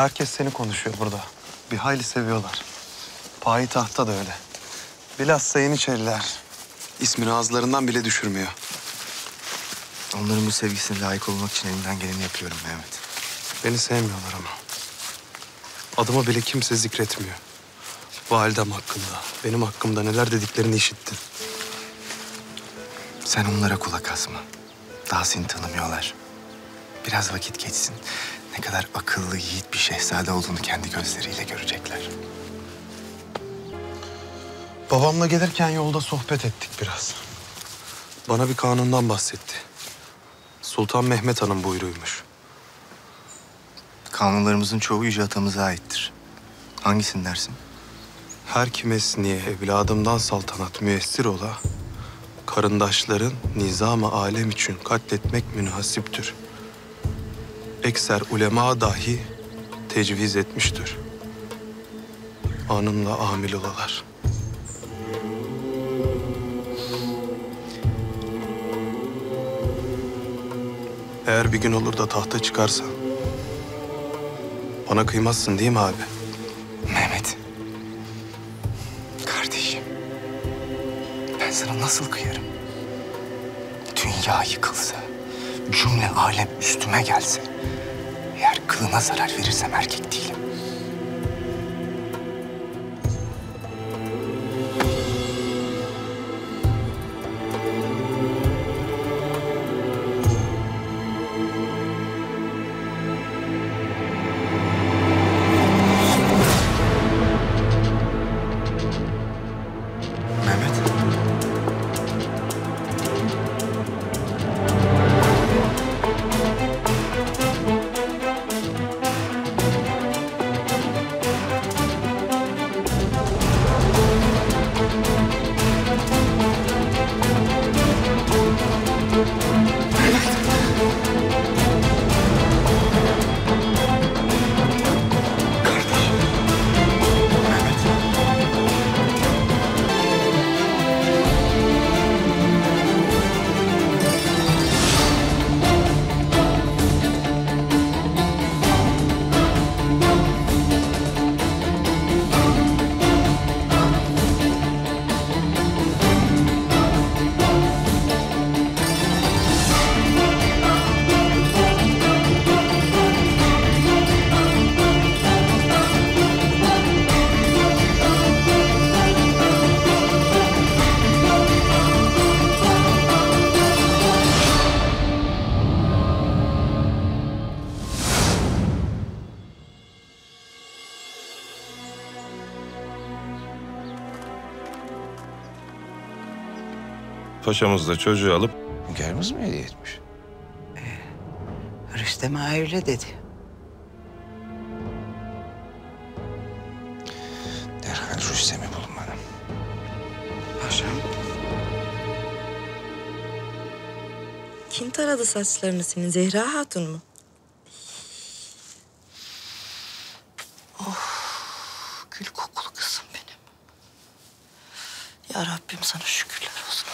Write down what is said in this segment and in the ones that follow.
Herkes seni konuşuyor burada. Bir hayli seviyorlar. Payitahtta da öyle. Bilhassa Yeniçeriler. İsmini ağızlarından bile düşürmüyor. Onların bu sevgisine layık olmak için elimden geleni yapıyorum Mehmet. Beni sevmiyorlar ama. Adımı bile kimse zikretmiyor. Validem hakkında, benim hakkımda neler dediklerini işittin. Sen onlara kulak asma. Daha seni tanımıyorlar. Biraz vakit geçsin. Ne kadar akıllı, yiğit bir şehzade olduğunu kendi gözleriyle görecekler. Babamla gelirken yolda sohbet ettik biraz. Bana bir kanundan bahsetti. Sultan Mehmet Han'ın buyruymuş. Kanunlarımızın çoğu yüce atamıza aittir. Hangisini dersin? Her kimes niye evladımdan saltanat müessir ola, karındaşların nizam-ı alem için katletmek münhasiptür. Ekser ulema dahi tecviz etmiştir. Anımla amil olalar. Eğer bir gün olur da tahta çıkarsan, bana kıymazsın değil mi abi? Mehmet. Kardeşim. Ben sana nasıl kıyarım? Dünya yıkılsa, cümle alem üstüme gelse, eğer kılına zarar verirsem erkek değilim. Paşamız da çocuğu alıp hünkârımız mı hediye etmiş? Rüstem Ağa öyle dedi. Derhal Rüstem'i bulun bana. Paşam. Kim taradı saçlarını senin? Zehra Hatun mu? Of, gül kokulu kızım benim. Ya Rabbim sana şükürler olsun.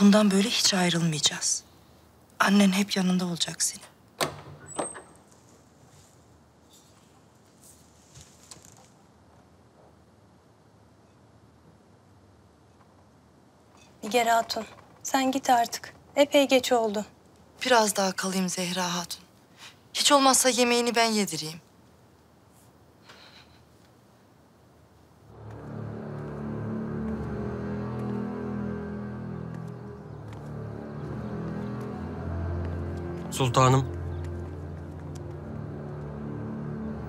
Bundan böyle hiç ayrılmayacağız. Annen hep yanında olacak senin. Nigar Hatun, sen git artık. Epey geç oldu. Biraz daha kalayım Zehra Hatun. Hiç olmazsa yemeğini ben yedireyim. Sultanım.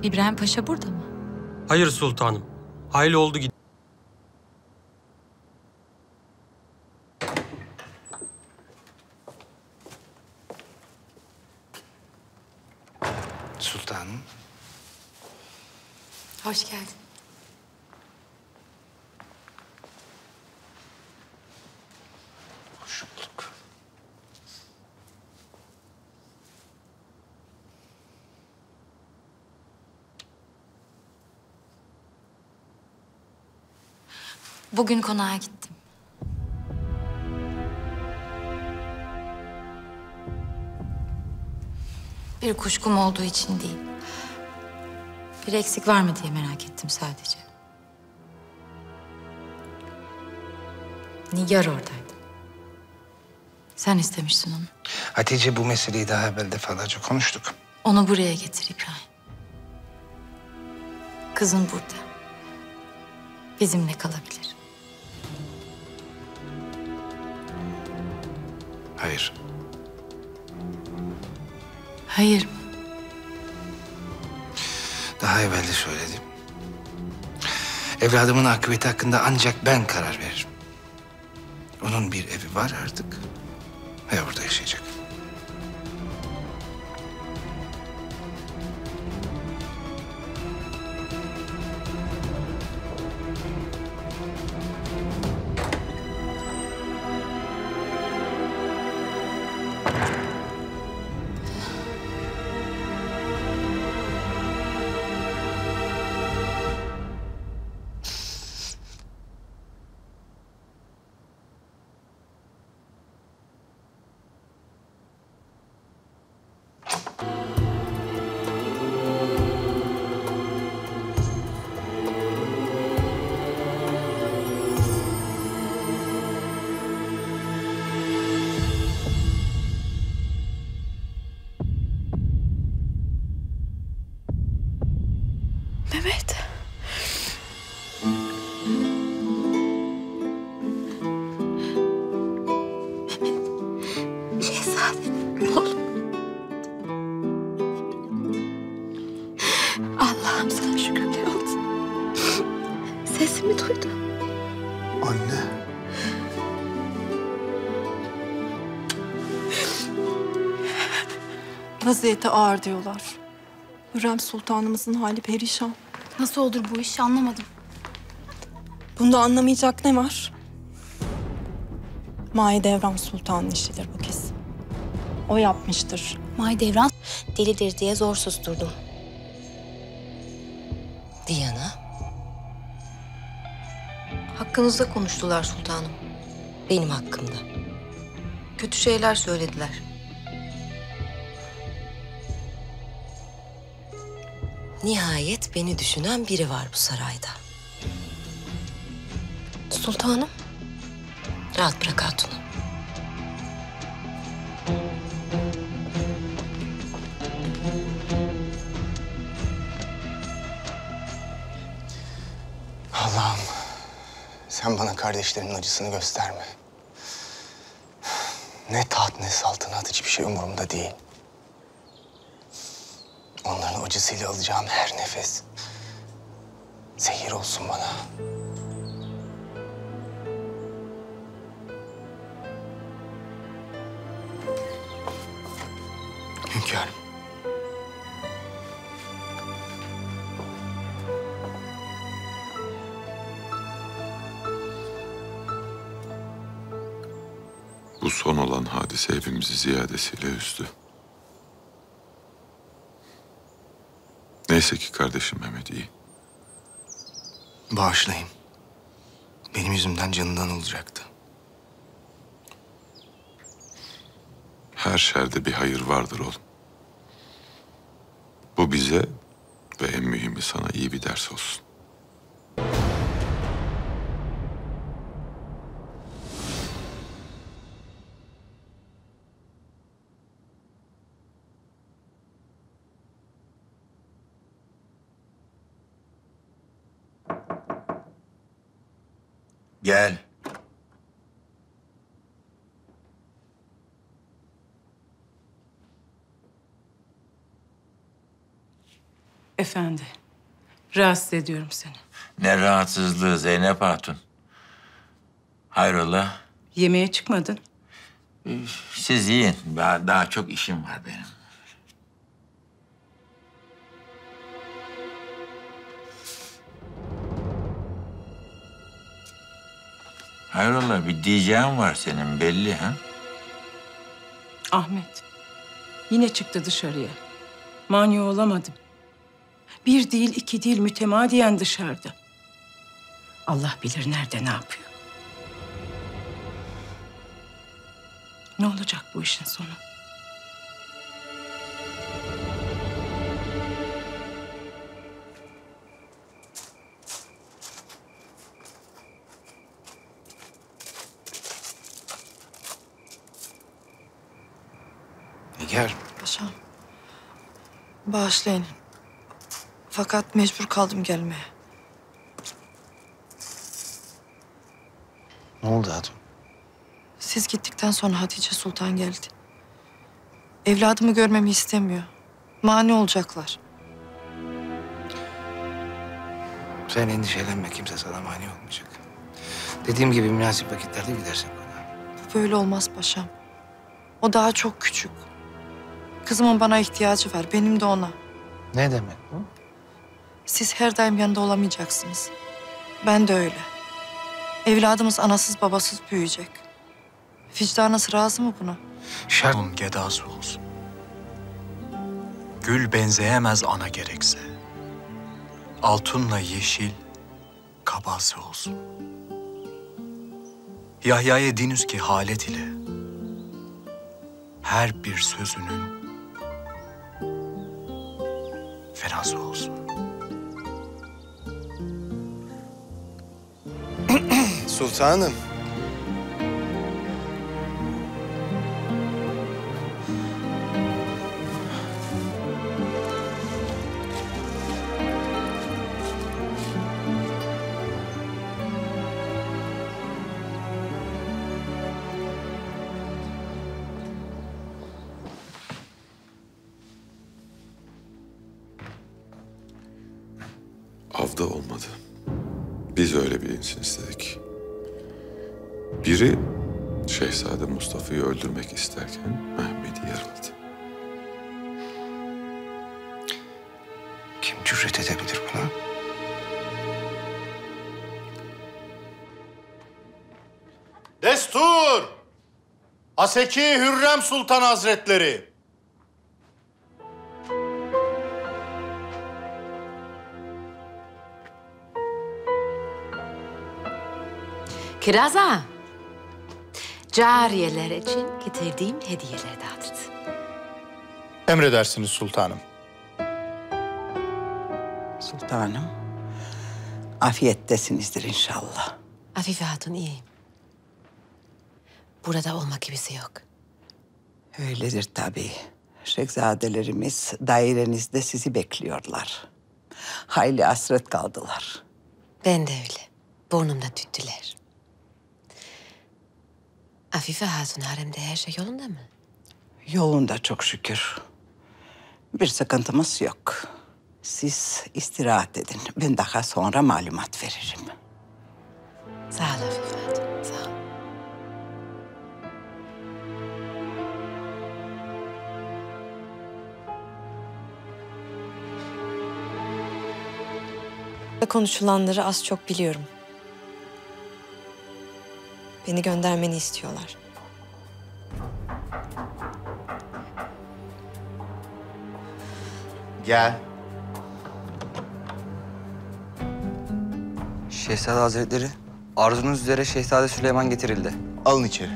İbrahim Paşa burada mı? Hayır sultanım. Hayli oldu gitti. Sultanım. Hoş geldin. Bugün konağa gittim. bir kuşkum olduğu için değil. Bir eksik var mı diye merak ettim sadece. Nigar oradaydı. Sen istemiştin onu. Hatice, bu meseleyi daha evvel defalarca konuştuk. Onu buraya getir İbrahim. Kızım burada. Bizimle kalabilir. Hayır. Hayır mı? Daha evvel de söyledim. Evladımın akıbeti hakkında ancak ben karar veririm. Onun bir evi var artık ve orada yaşayacak. Vaziyeti ağır diyorlar. Hürrem Sultanımızın hali perişan. Nasıl olur bu iş, anlamadım. Bunda anlamayacak ne var? Mahidevran Sultan'ın işidir bu kesin. O yapmıştır. Mahidevran delidir diye zor susturdum. Diyana. Hakkınızda konuştular sultanım. Benim hakkımda. Kötü şeyler söylediler. Nihayet beni düşünen biri var bu sarayda. Sultanım. Rahat bırak hatunu. Allah'ım. Sen bana kardeşlerimin acısını gösterme. Ne taht ne saltanat, hiçbir şey umurumda değil. Onların acısıyla alacağım her nefes zehir olsun bana. Hünkârım. Bu son olan hadise hepimizi ziyadesiyle üzdü. Neyse ki kardeşim Mehmet iyi. Bağışlayın. Benim yüzümden canından olacaktı. Her şerde bir hayır vardır oğlum. Bu bize ve en mühimi sana iyi bir ders olsun. Gel. Efendi, rahatsız ediyorum seni. Ne rahatsızlığı Zeynep Hatun? Hayrola? Yemeğe çıkmadın. Siz yiyin. Daha çok işim var benim. Hayrola, bir diyeceğin var senin belli ha? Ahmet, yine çıktı dışarıya. Mani olamadım. Bir değil, iki değil, mütemadiyen dışarıda. Allah bilir nerede, ne yapıyor. Ne olacak bu işin sonu? Nigar. Paşam. Bağışlayın. Fakat mecbur kaldım gelmeye. Ne oldu Hatun? Siz gittikten sonra Hatice Sultan geldi. Evladımı görmemi istemiyor. Mani olacaklar. Sen endişelenme. Kimse sana mani olmayacak. Dediğim gibi münasip vakitlerde gidersin bana. Böyle olmaz paşam. O daha çok küçük. Kızımın bana ihtiyacı var. Benim de ona. Ne demek bu? Siz her daim yanında olamayacaksınız. Ben de öyle. Evladımız anasız babasız büyüyecek. Vicdanınız razı mı buna? Şartın gedası olsun. Gül benzeyemez ana gerekse. Altınla yeşil kabası olsun. Yahya'ya diniz ki halet ile her bir sözünün ferası olsun. Sultanım. Avda olmadı. Biz öyle bilinsin istedik. Biri Şehzade Mustafa'yı öldürmek isterken Mehmet'i yaraladı. Kim cüret edebilir buna? Destur! Haseki Hürrem Sultan Hazretleri! Kiraz Ağa, cariyeler için getirdiğim hediyeleri dağıtırdı. Emredersiniz sultanım. Sultanım, afiyettesinizdir inşallah. Afife Hatun iyiyim. Burada olmak gibisi yok. Öyledir tabii. Şehzadelerimiz dairenizde sizi bekliyorlar. Hayli hasret kaldılar. Ben de öyle. Burnumda tüttüler. Afife Hatun, haremde her şey yolunda mı? Yolunda çok şükür. Bir sıkıntımız yok. Siz istirahat edin. Ben daha sonra malumat veririm. Sağ ol Afife Hatun, sağ ol. Konuşulanları az çok biliyorum. Beni göndermeni istiyorlar. Gel. Şehzade Hazretleri, arzunuz üzere Şehzade Süleyman getirildi. Alın içeri.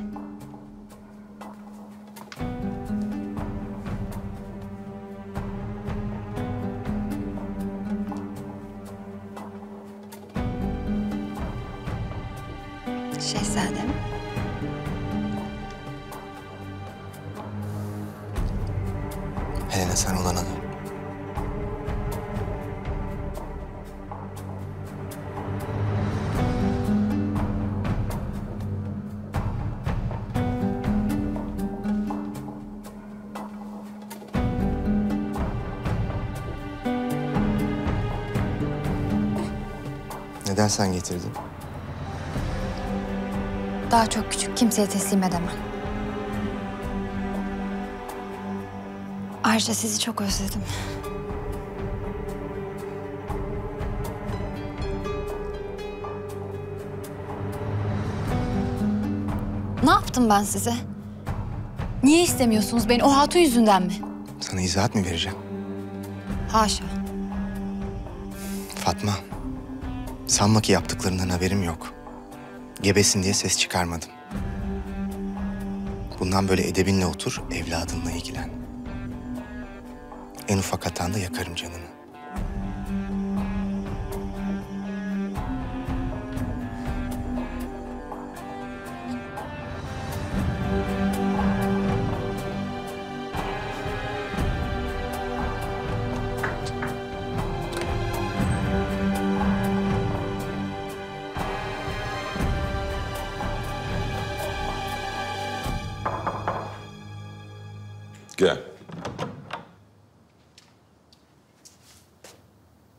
Şehzadem. Helena sen olana dön. Neden sen getirdin? Daha çok küçük, kimseye teslim edemem. Ayrıca sizi çok özledim. Ne yaptım ben size? Niye istemiyorsunuz beni? O hatun yüzünden mi? Sana izahat mı vereceğim? Haşa. Fatma, sanma ki yaptıklarından haberim yok. Gebesin diye ses çıkarmadım. Bundan böyle edebinle otur, evladınla ilgilen. En ufak hatanda yakarım canını. Gel.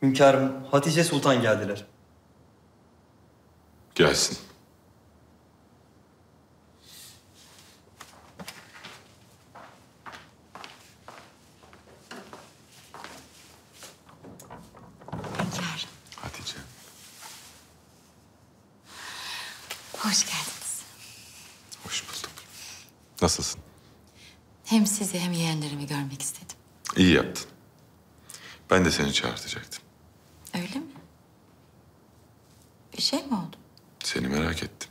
Hünkârım, Hatice Sultan geldiler. Gelsin. Hünkârım. Hatice. Hoş geldiniz. Hoş bulduk. Nasılsın? Hem sizi hem yeğenlerimi görmek istedim. İyi yaptın. Ben de seni çağırtacaktım. Öyle mi? Bir şey mi oldu? Seni merak ettim.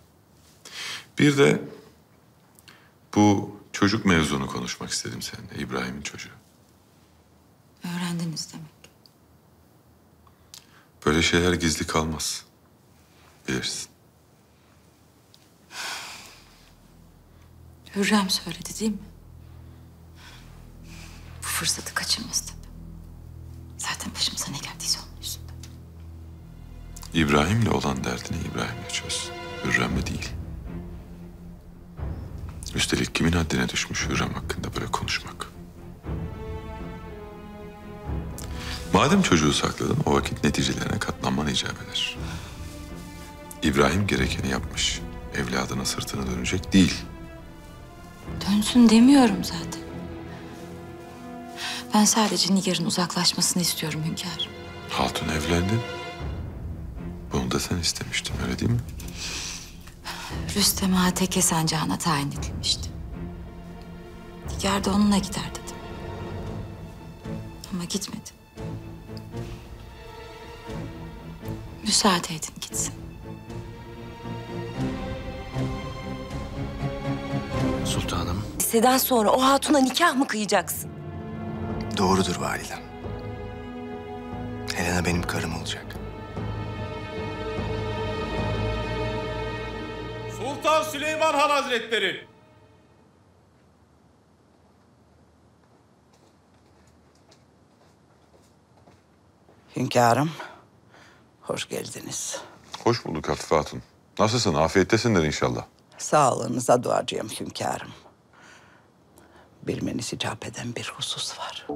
Bir de bu çocuk mevzunu konuşmak istedim seninle. İbrahim'in çocuğu. Öğrendiniz demek. Böyle şeyler gizli kalmaz. Bilirsin. Hürrem söyledi değil mi? Bu fırsatı kaçırmaz tabii. Zaten başımıza ne geldiyse onun yüzünden. İbrahim'le olan derdini İbrahim'le çöz. Hürrem'le değil. Üstelik kimin haddine düşmüş Hürrem hakkında böyle konuşmak? Madem çocuğu sakladın, o vakit neticelerine katlanman icap eder. İbrahim gerekeni yapmış. Evladına sırtını dönecek değil. Dönsün demiyorum zaten. Ben sadece Nigar'ın uzaklaşmasını istiyorum hünkârım. Hatun evlendi. Bunu da sen istemiştin, öyle değil mi? Rüstem Ağa teke sancağına tayin edilmişti. Nigar da onunla gider dedim. Ama gitmedi. Müsaade edin gitsin. Sultanım. Liseden sonra o hatuna nikah mı kıyacaksın? Doğrudur validem. Helena benim karım olacak. Sultan Süleyman Han Hazretleri. Hünkârım, hoş geldiniz. Hoş bulduk Afife Hatun. Nasılsın? Afiyettesindir inşallah. Sağlığınıza duacıyım hünkârım. Bilmeniz icap eden bir husus var.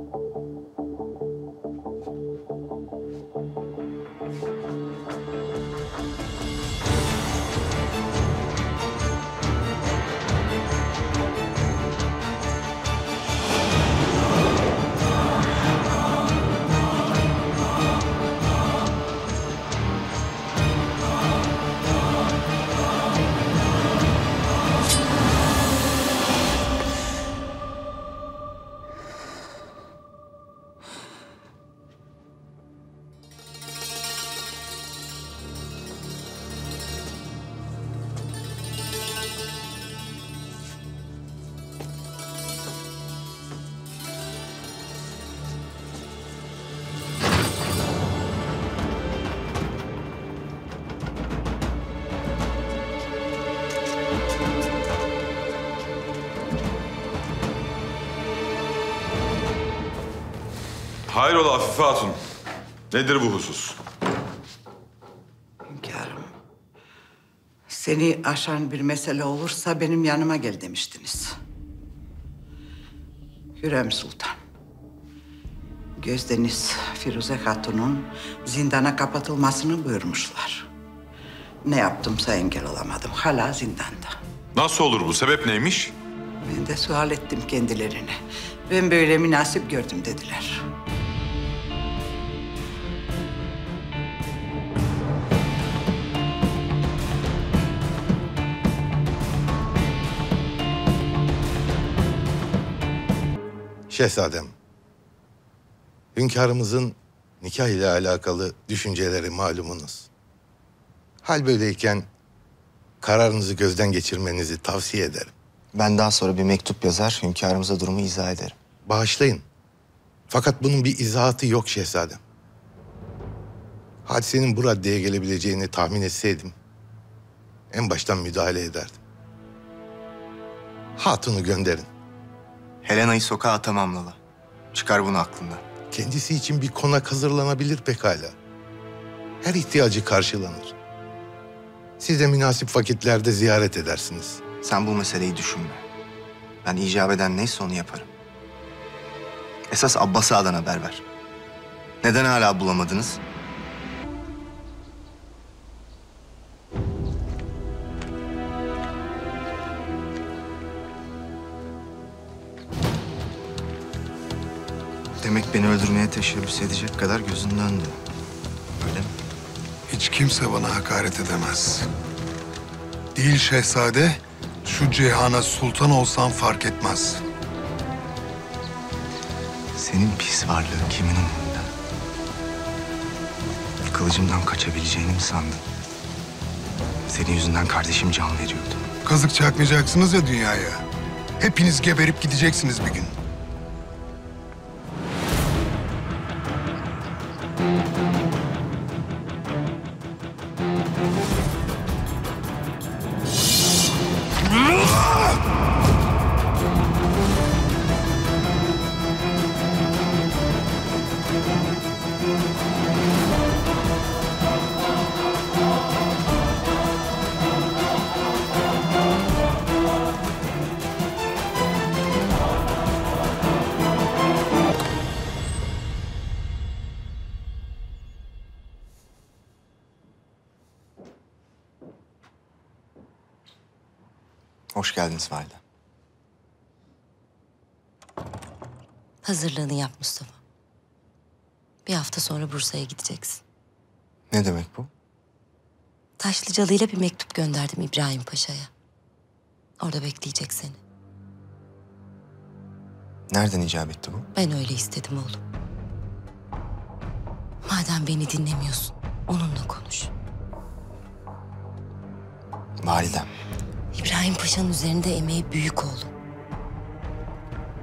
Hayrola Afife Hatun, nedir bu husus? Hünkârım, seni aşan bir mesele olursa benim yanıma gel demiştiniz. Hürrem Sultan, Gözdeniz Firuze Hatun'un zindana kapatılmasını buyurmuşlar. Ne yaptımsa engel olamadım, hala zindanda. Nasıl olur bu, sebep neymiş? Ben de sual ettim kendilerine. Ben böyle münasip gördüm dediler. Şehzadem, hünkârımızın nikah ile alakalı düşünceleri malumunuz. Hal böyleyken kararınızı gözden geçirmenizi tavsiye ederim. Ben daha sonra bir mektup yazar, hünkârımıza durumu izah ederim. Bağışlayın. Fakat bunun bir izahatı yok şehzadem. Hadisenin bu raddeye gelebileceğini tahmin etseydim, en baştan müdahale ederdim. Hatun'u gönderin. Helena'yı sokağa atamam Lala. Çıkar bunu aklından. Kendisi için bir konak hazırlanabilir pekala. Her ihtiyacı karşılanır. Siz de münasip vakitlerde ziyaret edersiniz. Sen bu meseleyi düşünme. Ben icap eden neyse onu yaparım. Esas Abbas Ağa'dan haber ver. Neden hala bulamadınız? Demek beni öldürmeye teşebbüs edecek kadar gözün döndü. Öyle mi? Hiç kimse bana hakaret edemez. Değil şehzade, şu cihana sultan olsan fark etmez. Senin pis varlığın kimin umurunda? Kılıcımdan kaçabileceğini mi sandın? Senin yüzünden kardeşim can veriyordu. Kazık çakmayacaksınız ya dünyaya. Hepiniz geberip gideceksiniz bir gün. Hoş geldiniz valide. Hazırlığını yap Mustafa. Bir hafta sonra Bursa'ya gideceksin. Ne demek bu? Taşlıcalı ile bir mektup gönderdim İbrahim Paşa'ya. Orada bekleyecek seni. Nereden icap etti bu? Ben öyle istedim oğlum. Madem beni dinlemiyorsun, onunla konuş. Validem. İbrahim Paşa'nın üzerinde emeği büyük oğlum.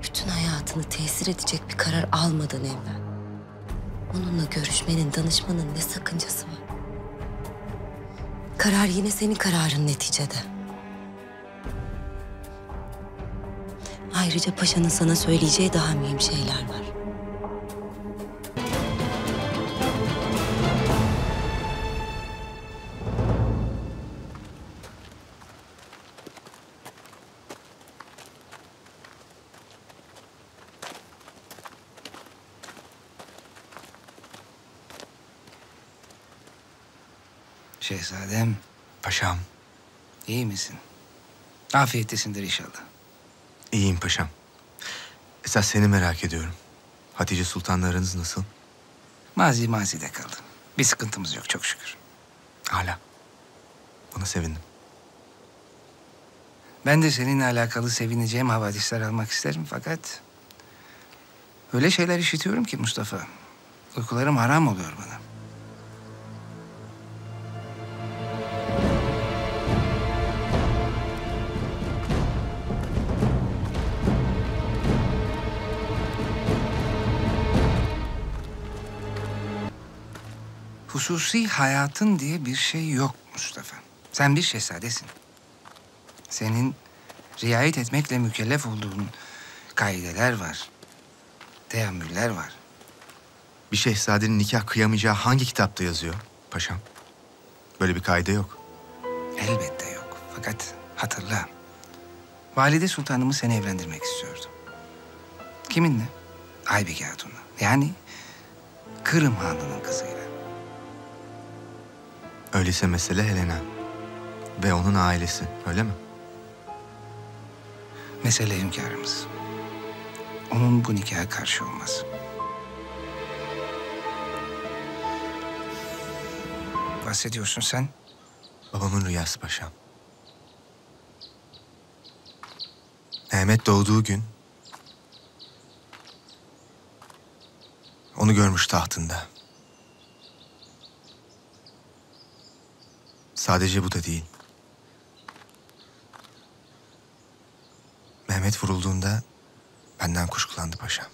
Bütün hayatını tesir edecek bir karar almadan evvel onunla görüşmenin, danışmanın ne sakıncası var? Karar yine senin kararın neticede. Ayrıca Paşa'nın sana söyleyeceği daha mühim şeyler var. Şehzadem, paşam, iyi misin? Afiyettesindir inşallah. İyiyim paşam. Esas seni merak ediyorum. Hatice Sultan'la aranız nasıl? Mazide kaldı. Bir sıkıntımız yok çok şükür. Hala. Buna sevindim. Ben de seninle alakalı sevineceğim havadisler almak isterim fakat... öyle şeyler işitiyorum ki Mustafa. Uykularım haram oluyor bana. Hususi hayatın diye bir şey yok Mustafa. Sen bir şehzadesin. Senin riayet etmekle mükellef olduğun kaideler var. Teamüller var. Bir şehzadenin nikah kıyamayacağı hangi kitapta yazıyor paşam? Böyle bir kaide yok. Elbette yok. Fakat hatırla. Valide Sultanımı seni evlendirmek istiyordu. Kiminle? Aybike Hatun'la. Yani Kırım Hanı'nın kızıyla. Öyleyse mesele Helena ve onun ailesi, öyle mi? Mesele hünkârımız. Onun bu nikaha karşı olmaz. Bahsediyorsun sen? Babamın rüyası paşam. Mehmet doğduğu gün... onu görmüş tahtında. Sadece bu da değil. Mehmet vurulduğunda benden kuşkulandı paşam.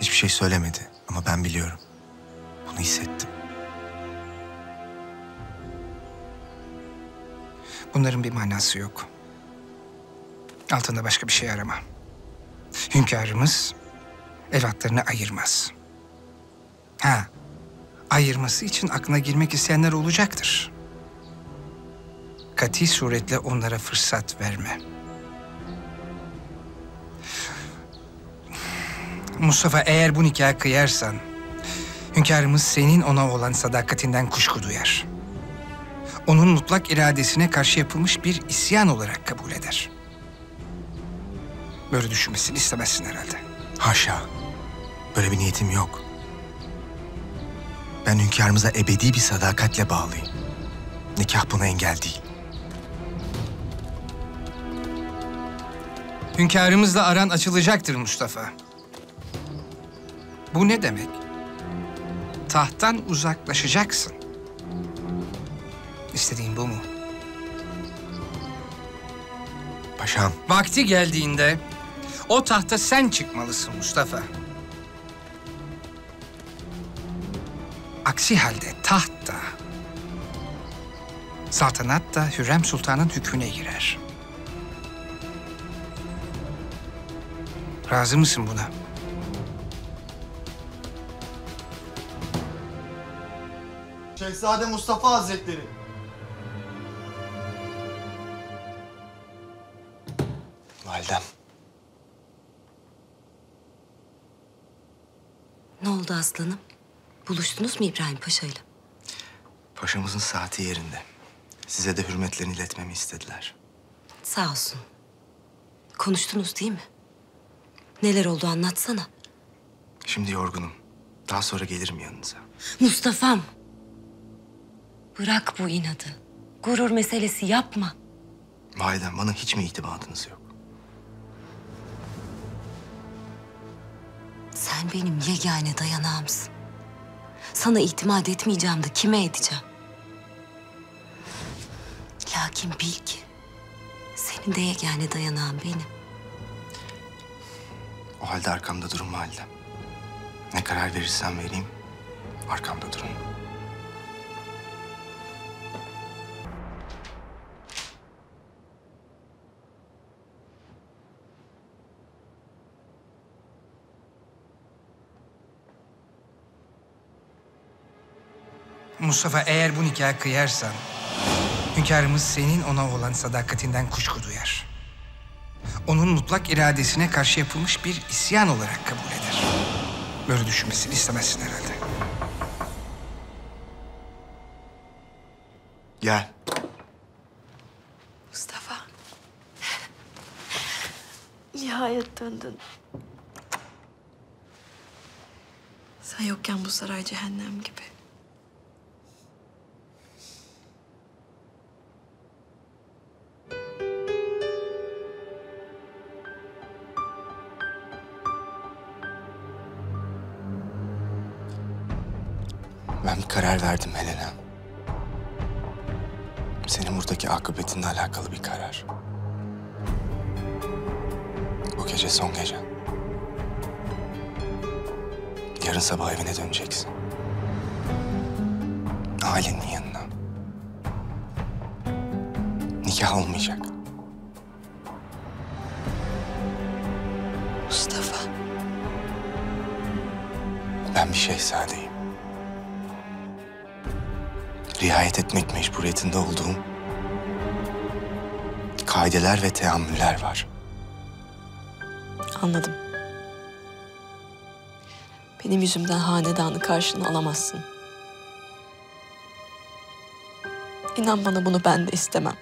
Hiçbir şey söylemedi ama ben biliyorum. Bunu hissettim. Bunların bir manası yok. Altında başka bir şey arama. Hünkârımız evlatlarını ayırmaz. Ha. Ayırması için aklına girmek isteyenler olacaktır. Kat'i suretle onlara fırsat verme. Mustafa, eğer bu nikâha kıyarsan, hünkârımız senin ona olan sadakatinden kuşku duyar. Onun mutlak iradesine karşı yapılmış bir isyan olarak kabul eder. Böyle düşünmesini istemezsin herhalde. Haşa. Böyle bir niyetim yok. Ben hünkârımıza ebedi bir sadakatle bağlıyım. Nikâh buna engel değil. Hünkârımızla aran açılacaktır Mustafa. Bu ne demek? Tahttan uzaklaşacaksın. İstediğin bu mu? Paşam. Vakti geldiğinde o tahta sen çıkmalısın Mustafa. Aksi halde taht da, saltanat da Hürrem Sultan'ın hükmüne girer. Razı mısın buna? Şehzade Mustafa Hazretleri. Validem. Ne oldu aslanım? Buluştunuz mu İbrahim Paşa'yla? Paşamızın saati yerinde. Size de hürmetlerini iletmemi istediler. Sağ olsun. Konuştunuz değil mi? Neler oldu anlatsana. Şimdi yorgunum. Daha sonra gelirim yanınıza. Mustafa'm. Bırak bu inadı. Gurur meselesi yapma. Validem, bana hiç mi itimadınız yok? Sen benim yegane dayanağımsın. Sana itimat etmeyeceğim de kime edeceğim? Lakin bil ki senin de yegane dayanağın benim. O halde arkamda durun validem. Ne karar verirsem vereyim, arkamda durun. Mustafa, eğer bu nikâha kıyarsan, hünkârımız senin ona olan sadakatinden kuşku duyar. Onun mutlak iradesine karşı yapılmış bir isyan olarak kabul eder. Böyle düşünmesini istemezsin herhalde. Gel. Mustafa. Nihayet döndün. Sen yokken bu saray cehennem gibi. Ben bir karar verdim Helena. Senin buradaki akıbetinle alakalı bir karar. Bu gece son gecen. Yarın sabah evine döneceksin. Ailenin yanına. Nikah olmayacak. Mustafa. Ben bir şehzadeyim. Riayet etmek mecburiyetinde olduğum kaideler ve teamüller var. Anladım. Benim yüzümden hanedanı karşına alamazsın. İnan bana, bunu ben de istemem.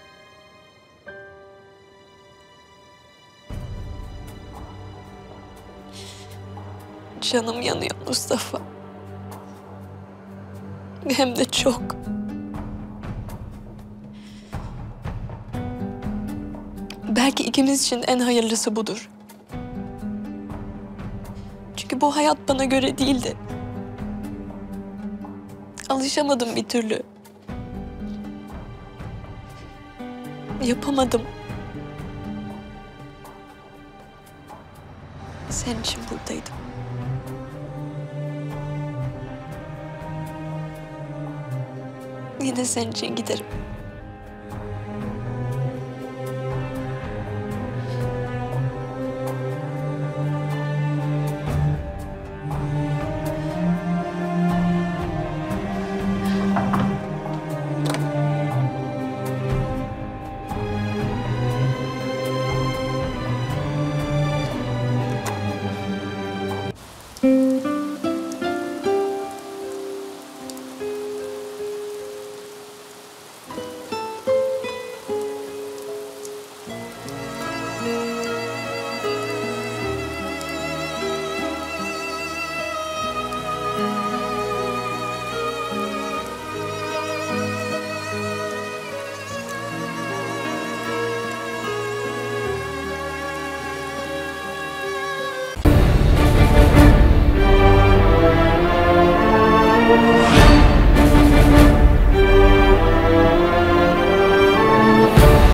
Canım yanıyor Mustafa. Hem de çok. Belki ikimiz için en hayırlısı budur. Çünkü bu hayat bana göre değildi. Alışamadım bir türlü. Yapamadım. Senin için buradaydım. Yine senin için giderim.